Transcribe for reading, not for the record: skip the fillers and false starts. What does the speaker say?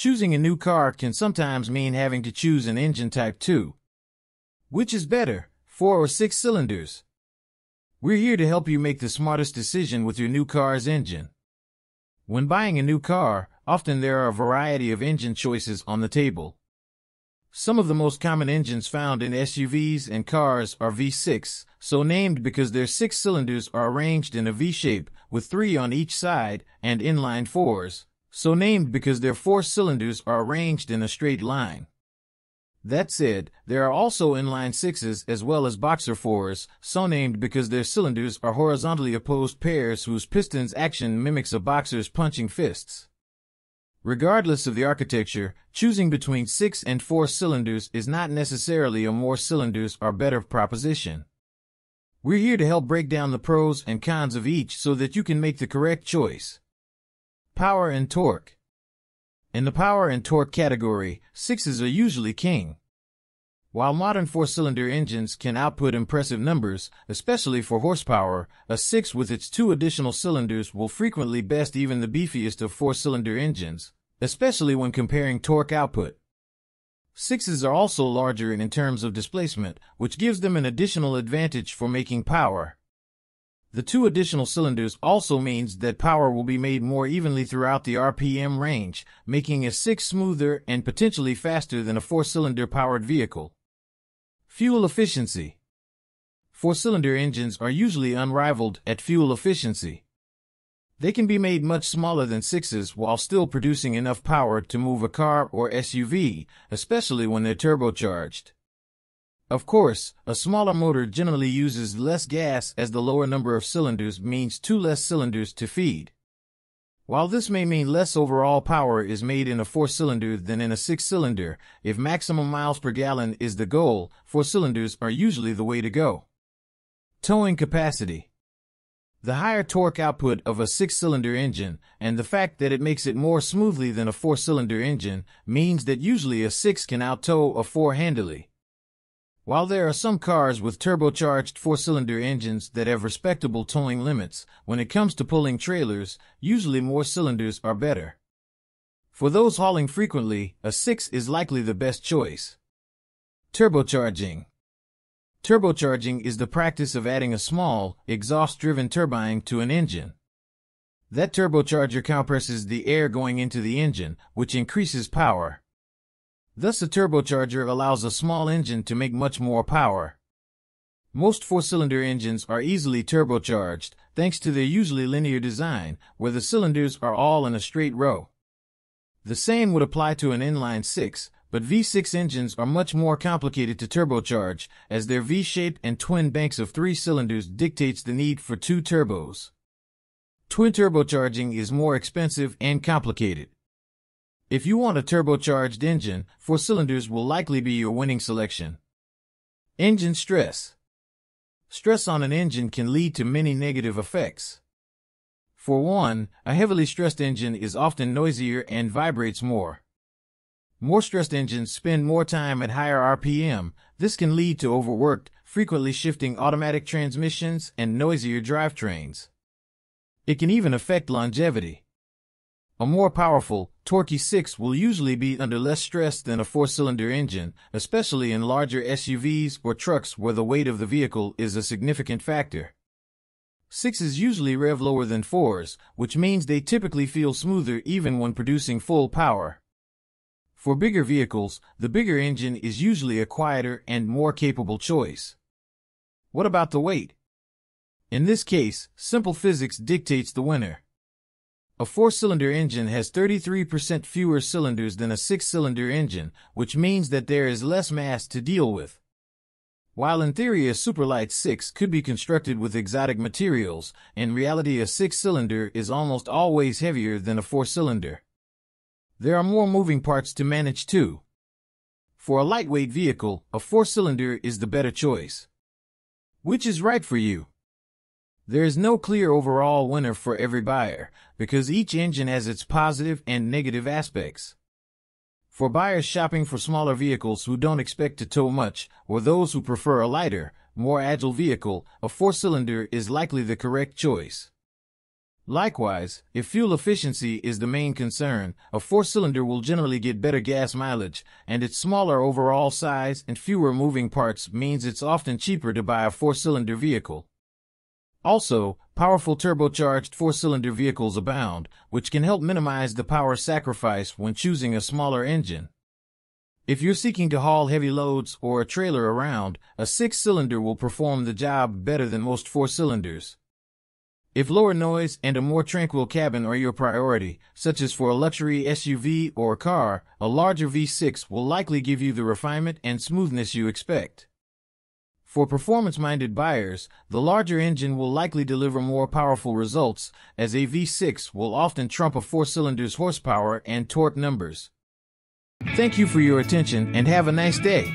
Choosing a new car can sometimes mean having to choose an engine type too. Which is better, 4 or 6 cylinders? We're here to help you make the smartest decision with your new car's engine. When buying a new car, often there are a variety of engine choices on the table. Some of the most common engines found in SUVs and cars are V6, so named because their 6 cylinders are arranged in a V shape with 3 on each side, and inline 4s, so named because their 4 cylinders are arranged in a straight line. That said, there are also inline 6s as well as boxer 4s, so named because their cylinders are horizontally opposed pairs whose pistons action mimics a boxer's punching fists. Regardless of the architecture, choosing between 6 and 4 cylinders is not necessarily a more cylinders are better proposition. We're here to help break down the pros and cons of each so that you can make the correct choice. Power and torque. In the power and torque category, 6s are usually king. While modern 4-cylinder engines can output impressive numbers, especially for horsepower, a 6 with its 2 additional cylinders will frequently best even the beefiest of 4-cylinder engines, especially when comparing torque output. 6s are also larger in terms of displacement, which gives them an additional advantage for making power. The 2 additional cylinders also means that power will be made more evenly throughout the RPM range, making a 6 smoother and potentially faster than a 4-cylinder powered vehicle. Fuel efficiency. 4-cylinder engines are usually unrivaled at fuel efficiency. They can be made much smaller than 6s while still producing enough power to move a car or SUV, especially when they're turbocharged. Of course, a smaller motor generally uses less gas as the lower number of cylinders means 2 less cylinders to feed. While this may mean less overall power is made in a 4-cylinder than in a 6-cylinder, if maximum miles per gallon is the goal, 4-cylinders are usually the way to go. Towing capacity. The higher torque output of a 6-cylinder engine, and the fact that it makes it more smoothly than a 4-cylinder engine, means that usually a 6 can out-tow a 4 handily. While there are some cars with turbocharged 4-cylinder engines that have respectable towing limits, when it comes to pulling trailers, usually more cylinders are better. For those hauling frequently, a 6 is likely the best choice. Turbocharging. Turbocharging is the practice of adding a small, exhaust-driven turbine to an engine. That turbocharger compresses the air going into the engine, which increases power. Thus, a turbocharger allows a small engine to make much more power. Most 4-cylinder engines are easily turbocharged, thanks to their usually linear design, where the cylinders are all in a straight row. The same would apply to an inline 6, but V6 engines are much more complicated to turbocharge, as their V-shaped and twin banks of 3 cylinders dictates the need for 2 turbos. Twin turbocharging is more expensive and complicated. If you want a turbocharged engine, 4-cylinders will likely be your winning selection. Engine stress. Stress on an engine can lead to many negative effects. For one, a heavily stressed engine is often noisier and vibrates more. More stressed engines spend more time at higher RPM. This can lead to overworked, frequently shifting automatic transmissions and noisier drivetrains. It can even affect longevity. A more powerful, torquey 6 will usually be under less stress than a 4-cylinder engine, especially in larger SUVs or trucks where the weight of the vehicle is a significant factor. 6s usually rev lower than 4s, which means they typically feel smoother even when producing full power. For bigger vehicles, the bigger engine is usually a quieter and more capable choice. What about the weight? In this case, simple physics dictates the winner. A 4-cylinder engine has 33% fewer cylinders than a 6-cylinder engine, which means that there is less mass to deal with. While in theory a superlight 6 could be constructed with exotic materials, in reality a 6-cylinder is almost always heavier than a 4-cylinder. There are more moving parts to manage too. For a lightweight vehicle, a 4-cylinder is the better choice. Which is right for you? There is no clear overall winner for every buyer, because each engine has its positive and negative aspects. For buyers shopping for smaller vehicles who don't expect to tow much, or those who prefer a lighter, more agile vehicle, a 4-cylinder is likely the correct choice. Likewise, if fuel efficiency is the main concern, a four-cylinder will generally get better gas mileage, and its smaller overall size and fewer moving parts means it's often cheaper to buy a four-cylinder vehicle. Also, powerful turbocharged four-cylinder vehicles abound, which can help minimize the power sacrifice when choosing a smaller engine. If you're seeking to haul heavy loads or a trailer around, a six-cylinder will perform the job better than most four-cylinders. If lower noise and a more tranquil cabin are your priority, such as for a luxury SUV or a car, a larger V6 will likely give you the refinement and smoothness you expect. For performance-minded buyers, the larger engine will likely deliver more powerful results, as a V6 will often trump a four-cylinder's horsepower and torque numbers. Thank you for your attention and have a nice day.